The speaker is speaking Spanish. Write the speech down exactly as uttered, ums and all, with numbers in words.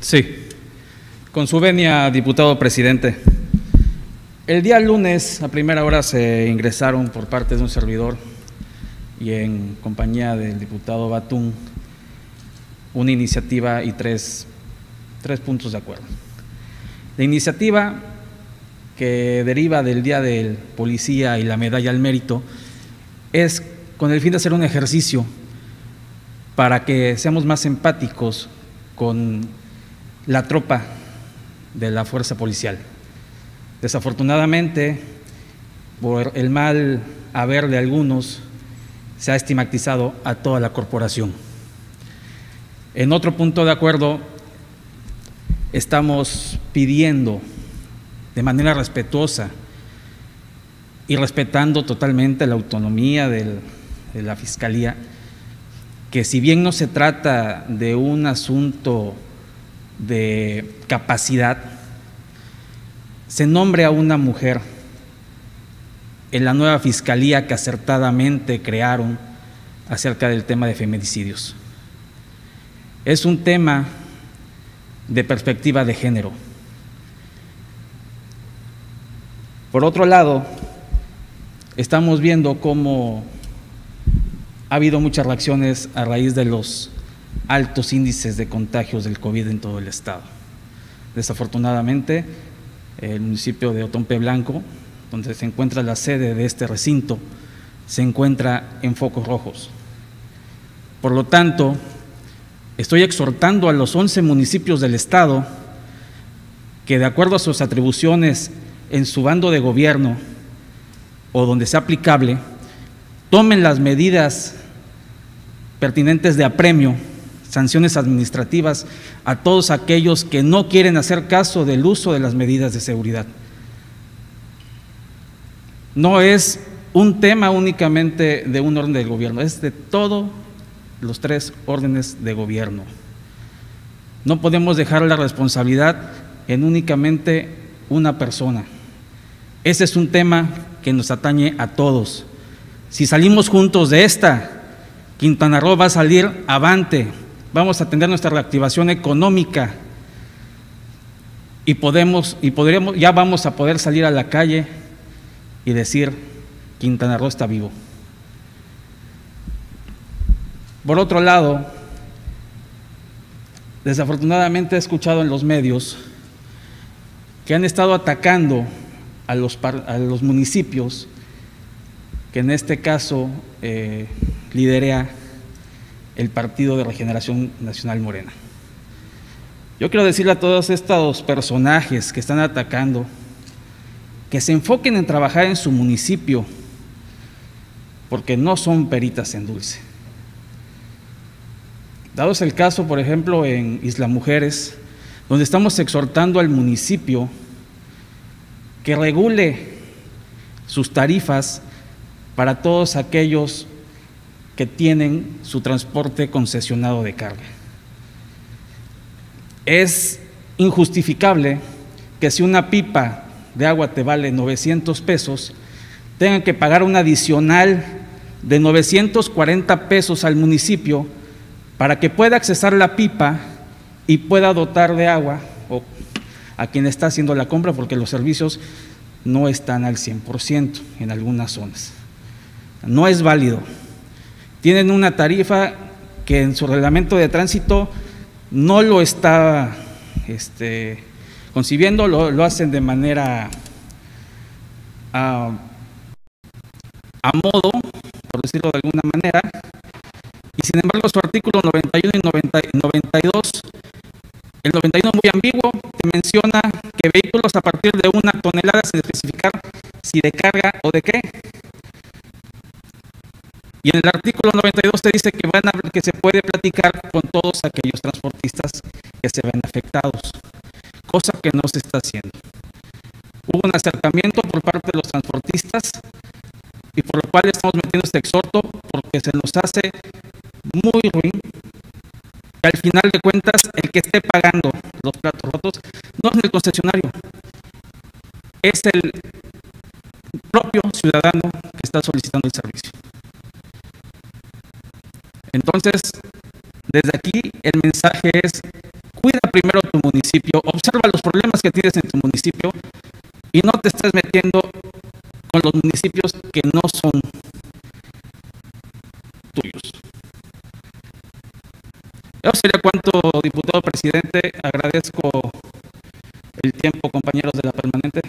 Sí. Con su venia, diputado presidente. El día lunes, a primera hora, se ingresaron por parte de un servidor y en compañía del diputado Batún, una iniciativa y tres, tres puntos de acuerdo. La iniciativa que deriva del Día del Policía y la Medalla al Mérito es con el fin de hacer un ejercicio para que seamos más empáticos con la tropa de la fuerza policial. Desafortunadamente, por el mal haber de algunos, se ha estigmatizado a toda la corporación. En otro punto de acuerdo, estamos pidiendo de manera respetuosa y respetando totalmente la autonomía del, de la Fiscalía, que si bien no se trata de un asunto de capacidad, se nombre a una mujer en la nueva fiscalía que acertadamente crearon acerca del tema de feminicidios. Es un tema de perspectiva de género. Por otro lado, estamos viendo cómo ha habido muchas reacciones a raíz de los altos índices de contagios del COVID en todo el estado. Desafortunadamente, el municipio de Othón Blanco, donde se encuentra la sede de este recinto, se encuentra en focos rojos. Por lo tanto, estoy exhortando a los once municipios del estado que, de acuerdo a sus atribuciones en su bando de gobierno o donde sea aplicable, tomen las medidas pertinentes de apremio, sanciones administrativas a todos aquellos que no quieren hacer caso del uso de las medidas de seguridad. No es un tema únicamente de un orden del gobierno, es de todos los tres órdenes de gobierno. No podemos dejar la responsabilidad en únicamente una persona. Ese es un tema que nos atañe a todos. Si salimos juntos de esta, Quintana Roo va a salir avante. Vamos a tener nuestra reactivación económica y podemos y podremos, ya vamos a poder salir a la calle y decir Quintana Roo está vivo. Por otro lado, desafortunadamente he escuchado en los medios que han estado atacando a los, a los municipios, que en este caso eh, lidera el Partido de Regeneración Nacional Morena. Yo quiero decirle a todos estos personajes que están atacando que se enfoquen en trabajar en su municipio, porque no son peritas en dulce. Dados el caso, por ejemplo, en Isla Mujeres, donde estamos exhortando al municipio que regule sus tarifas para todos aquellos que tienen su transporte concesionado de carga. Es injustificable que si una pipa de agua te vale novecientos pesos, tengan que pagar un adicional de novecientos cuarenta pesos al municipio para que pueda accesar la pipa y pueda dotar de agua o a quien está haciendo la compra, porque los servicios no están al cien por ciento en algunas zonas. No es válido. Tienen una tarifa que en su reglamento de tránsito no lo está este, concibiendo, lo, lo hacen de manera a, a modo, por decirlo de alguna manera, y sin embargo su artículo noventa y uno y noventa, noventa y dos, el noventa y uno muy ambiguo, te menciona que vehículos a partir de una tonelada sin especificar si de carga o de qué. Y en el artículo noventa y dos se dice que, van a, que se puede platicar con todos aquellos transportistas que se ven afectados, cosa que no se está haciendo. Hubo un acercamiento por parte de los transportistas y por lo cual estamos metiendo este exhorto, porque se nos hace muy ruin que al final de cuentas el que esté pagando los platos rotos no es el concesionario, es el propio ciudadano que está solicitando el servicio. Entonces, desde aquí el mensaje es: cuida primero tu municipio, observa los problemas que tienes en tu municipio y no te estés metiendo con los municipios que no son tuyos. Eso sería cuanto, diputado presidente. Agradezco el tiempo, compañeros de la permanente.